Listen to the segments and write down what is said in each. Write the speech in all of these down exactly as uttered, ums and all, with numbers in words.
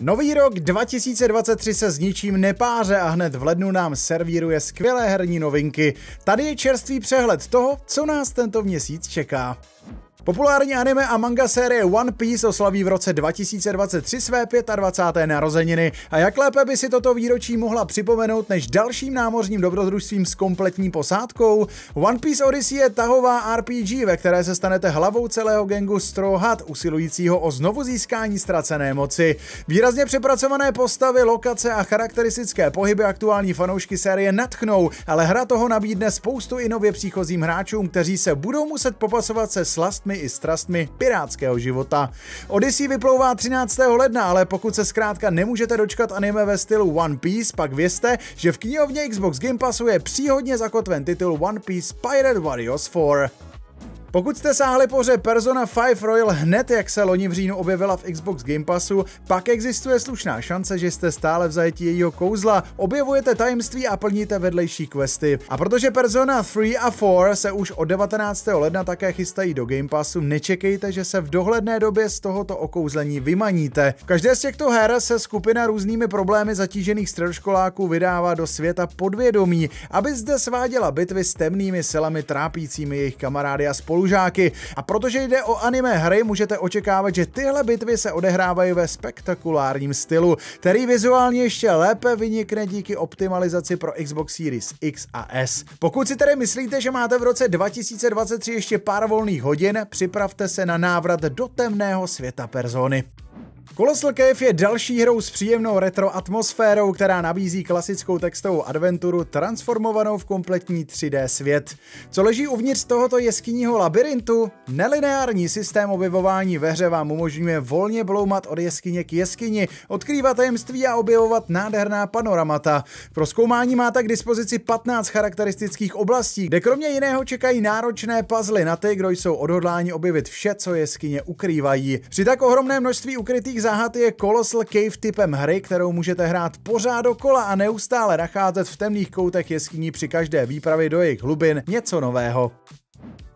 Nový rok dva tisíce dvacet tři se s ničím nepáře a hned v lednu nám servíruje skvělé herní novinky. Tady je čerstvý přehled toho, co nás tento měsíc čeká. Populární anime a manga série One Piece oslaví v roce dva tisíce dvacet tři své dvacáté páté narozeniny a jak lépe by si toto výročí mohla připomenout než dalším námořním dobrodružstvím s kompletní posádkou. One Piece Odyssey je tahová R P G, ve které se stanete hlavou celého gangu Straw Hat, usilujícího o znovu získání ztracené moci. Výrazně přepracované postavy, lokace a charakteristické pohyby aktuální fanoušky série nadchnou, ale hra toho nabídne spoustu i nově příchozím hráčům, kteří se budou muset popasovat se slastmi i strastmi pirátského života. Odyssey vyplouvá třináctého ledna, ale pokud se zkrátka nemůžete dočkat anime ve stylu One Piece, pak vězte, že v knihovně Xbox Game Passu je příhodně zakotven titul One Piece Pirate Warriors čtyři. Pokud jste sáhli po hře Persona pět Royal hned, jak se loni v říjnu objevila v Xbox Game Passu, pak existuje slušná šance, že jste stále v zajetí jejího kouzla, objevujete tajemství a plníte vedlejší questy. A protože Persona tři a čtyři se už od devatenáctého ledna také chystají do Game Passu, nečekejte, že se v dohledné době z tohoto okouzlení vymaníte. V každé z těchto her se skupina různými problémy zatížených středoškoláků vydává do světa podvědomí, aby zde sváděla bitvy s temnými silami trápícími jejich kamarády a spolu. A protože jde o anime hry, můžete očekávat, že tyhle bitvy se odehrávají ve spektakulárním stylu, který vizuálně ještě lépe vynikne díky optimalizaci pro Xbox Series X a S. Pokud si tedy myslíte, že máte v roce dva tisíce dvacet tři ještě pár volných hodin, připravte se na návrat do temného světa Persony. Colossal Cave je další hrou s příjemnou retro atmosférou, která nabízí klasickou textovou adventuru transformovanou v kompletní tři dé svět. Co leží uvnitř tohoto jeskynního labirintu? Nelineární systém objevování ve hře vám umožňuje volně bloumat od jeskyně k jeskyni, odkrývat tajemství a objevovat nádherná panoramata. Pro zkoumání máte k dispozici patnáct charakteristických oblastí, kde kromě jiného čekají náročné puzzle na ty, kdo jsou odhodláni objevit vše, co jeskyně ukrývají. Při tak ohromné množství ukrytých záhad je Colossal Cave typem hry, kterou můžete hrát pořád dokola a neustále nacházet v temných koutech jeskyní při každé výpravě do jejich hlubin něco nového.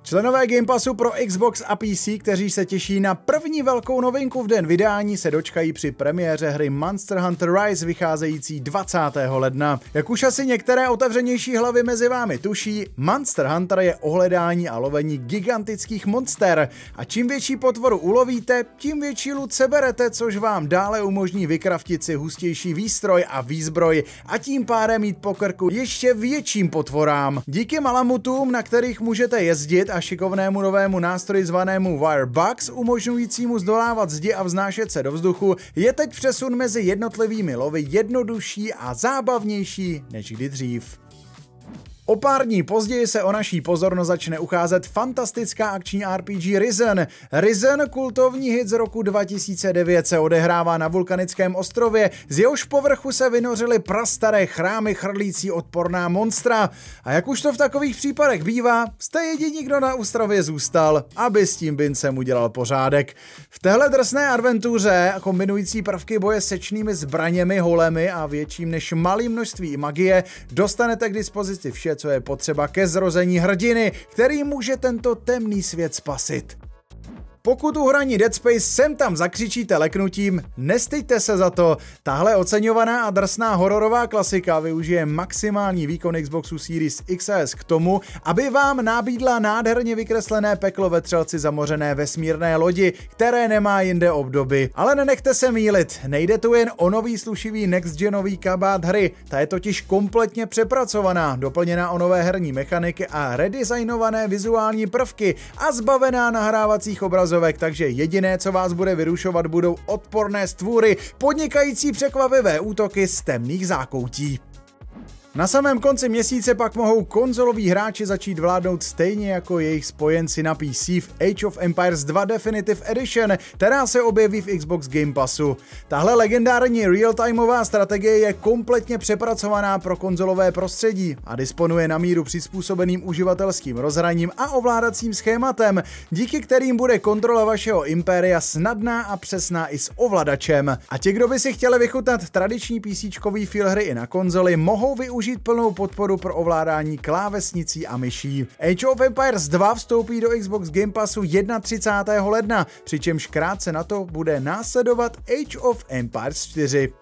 Členové Game Passu pro Xbox a P C, kteří se těší na první velkou novinku v den vydání, se dočkají při premiéře hry Monster Hunter Rise vycházející dvacátého ledna. Jak už asi některé otevřenější hlavy mezi vámi tuší, Monster Hunter je ohledání a lovení gigantických monster a čím větší potvoru ulovíte, tím větší loot seberete, což vám dále umožní vykraftit si hustější výstroj a výzbroj a tím pádem jít po krku ještě větším potvorám. Díky malamutům, na kterých můžete jezdit, a šikovnému novému nástroji zvanému Wirebug, umožňujícímu zdolávat zdi a vznášet se do vzduchu, je teď přesun mezi jednotlivými lovy jednodušší a zábavnější než kdy dřív. O pár dní později se o naší pozornost začne ucházet fantastická akční R P G Risen. Risen, kultovní hit z roku dva tisíce devět, se odehrává na vulkanickém ostrově, z jehož povrchu se vynořily prastaré chrámy chrlící odporná monstra. A jak už to v takových případech bývá, jste jediní, kdo na ostrově zůstal, aby s tím bincem udělal pořádek. V téhle drsné adventuře, kombinující prvky boje sečnými zbraněmi, holemi a větším než malým množství magie, dostanete k dispozici vše, co je potřeba ke zrození hrdiny, který může tento temný svět spasit. Pokud u hraní Dead Space sem tam zakřičíte leknutím, nestyďte se za to. Tahle oceňovaná a drsná hororová klasika využije maximální výkon Xboxu Series X S k tomu, aby vám nabídla nádherně vykreslené peklo ve třelci zamořené vesmírné lodi, které nemá jinde obdoby. Ale nenechte se mýlit, nejde tu jen o nový slušivý next-genový kabát hry, ta je totiž kompletně přepracovaná, doplněná o nové herní mechaniky a redesignované vizuální prvky a zbavená nahrávacích obrazů. Takže jediné, co vás bude vyrušovat, budou odporné stvůry, podnikající překvapivé útoky z temných zákoutí. Na samém konci měsíce pak mohou konzoloví hráči začít vládnout stejně jako jejich spojenci na P C v Age of Empires dva Definitive Edition, která se objeví v Xbox Game Passu. Tahle legendární real-timeová strategie je kompletně přepracovaná pro konzolové prostředí a disponuje na míru přizpůsobeným uživatelským rozhraním a ovládacím schématem, díky kterým bude kontrola vašeho impéria snadná a přesná i s ovladačem. A ti, kdo by si chtěli vychutnat tradiční PCčkový feel hry i na konzoli, mohou využít použít plnou podporu pro ovládání klávesnicí a myší. Age of Empires dva vstoupí do Xbox Game Passu třicátého prvního ledna, přičemž krátce na to bude následovat Age of Empires čtyři.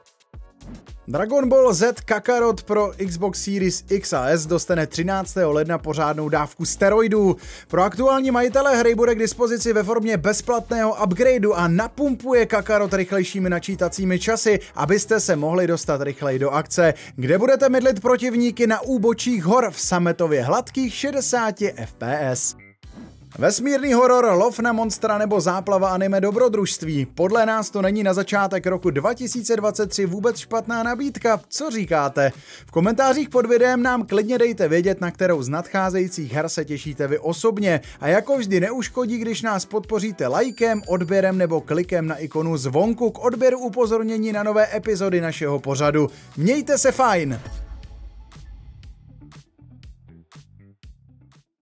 Dragon Ball Z Kakarot pro Xbox Series X a S dostane třináctého ledna pořádnou dávku steroidů. Pro aktuální majitele hry bude k dispozici ve formě bezplatného upgradeu a napumpuje Kakarot rychlejšími načítacími časy, abyste se mohli dostat rychleji do akce, kde budete mydlit protivníky na úbočích hor v sametově hladkých šedesáti ef pé es. Vesmírný horor, lov na monstra nebo záplava anime dobrodružství. Podle nás to není na začátek roku dva tisíce dvacet tři vůbec špatná nabídka, co říkáte? V komentářích pod videem nám klidně dejte vědět, na kterou z nadcházejících her se těšíte vy osobně. A jako vždy neuškodí, když nás podpoříte lajkem, odběrem nebo klikem na ikonu zvonku k odběru upozornění na nové epizody našeho pořadu. Mějte se fajn!